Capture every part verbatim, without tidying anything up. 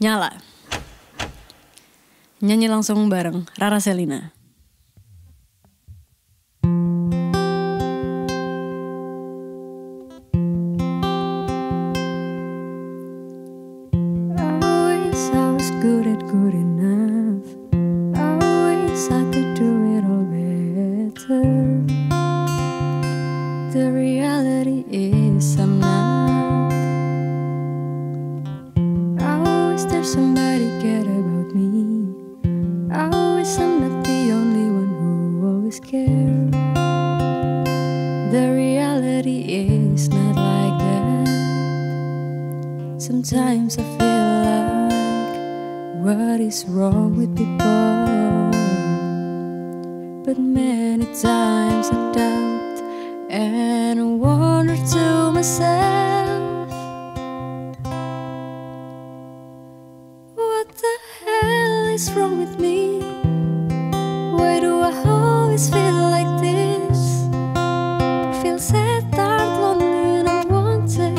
Nyala. Nyanyi langsung bareng Rara Celina. Always I was good at good enough. Always I could do it all better. The reality is I'm not. Always there's somebody care about me. Always I'm not the only one who always cares. The reality is not like that. Sometimes I feel like what is wrong with people, but many times I doubt and wonder to myself, what the hell is wrong with me? Why do I always feel like this? Feel sad, dark, lonely, and unwanted.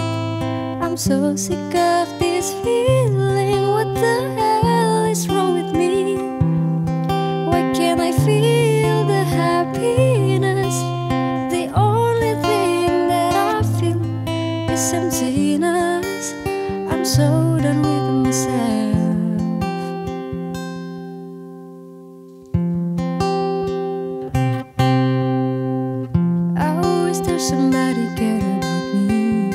I'm so sick of this feeling. What the hell is wrong with me? Why can't I feel the happiness? The only thing that I feel is emptiness. I'm so done with myself. Somebody care about me.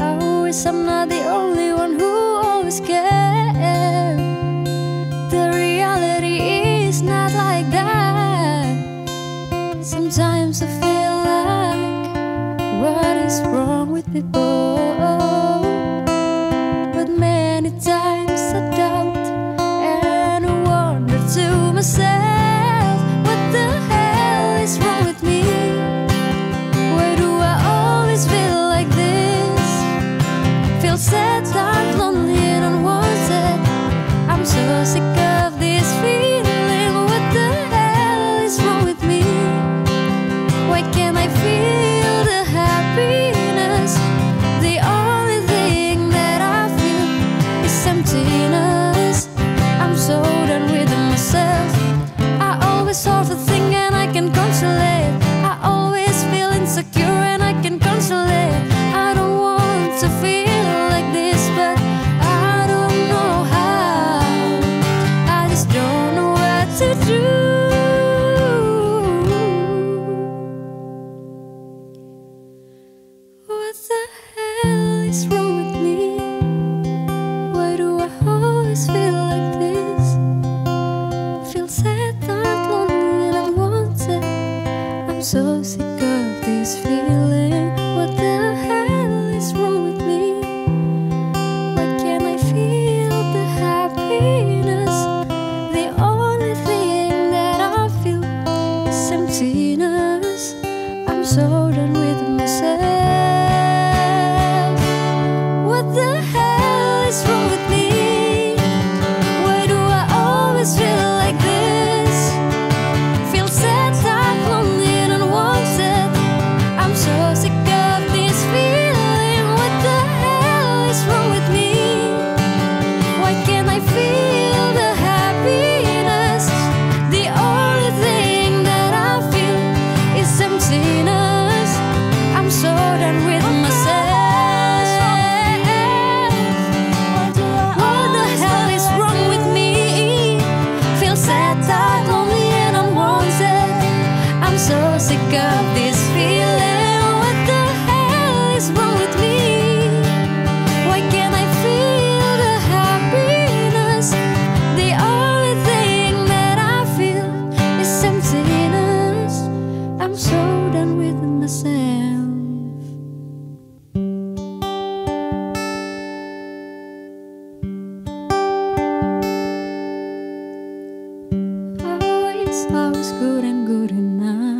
I always I'm not the only one who always cares. The reality is not like that. Sometimes I feel like what is wrong with people, but many times I doubt and wonder to myself, what the hell is wrong with me? Sad, dark, lonely, and unwanted. I'm so sick of this feeling. What the hell is wrong with me? Why can't I feel the happiness? The only thing that I feel is emptiness. I'm so done with myself. I always overthink and I can control it. I always feel insecure and I can control it. I don't want to feel so sick of this feeling. What the hell is wrong with me? Why can't I feel the happiness? The only thing that I feel is emptiness. I'm so done with myself. What the hell is wrong with me? Why do I always feel like this? Feel sad, dark, lonely. So sick of this feeling. What the hell is wrong with me? Why can't I feel the happiness? The only thing that I feel is emptiness. I'm so done with myself. What the hell is wrong with me? Feel sad, dark, lonely, and unwanted. I'm so sick of this feeling. I was good and good enough.